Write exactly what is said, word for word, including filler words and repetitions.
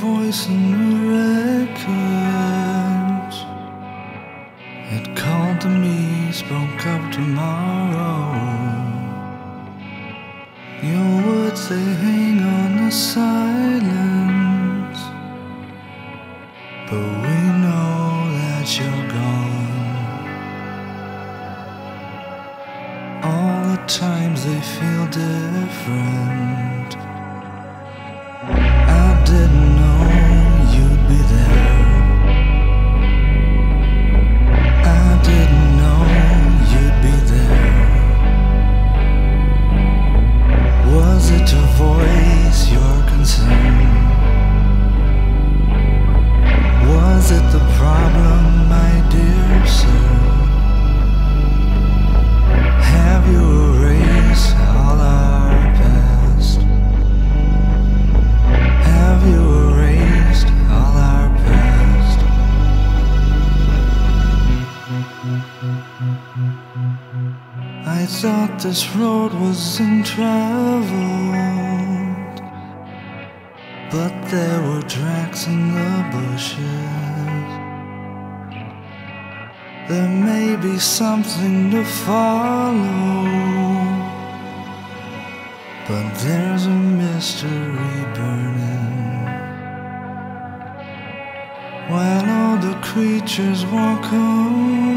voice in the records. It called to me, spoke of tomorrow. Your words, they hang on the silence, but we know that you're gone. All the times they feel different. Didn't know you'd be there. I didn't know you'd be there. Was it your voice, your concern? Was it the problem, my dear sir? Have you erased all our past? Have you erased all our past? I thought this road was untraveled, but there were tracks in the bushes. There may be something to follow, but there's a mystery burning. While all the creatures walk home,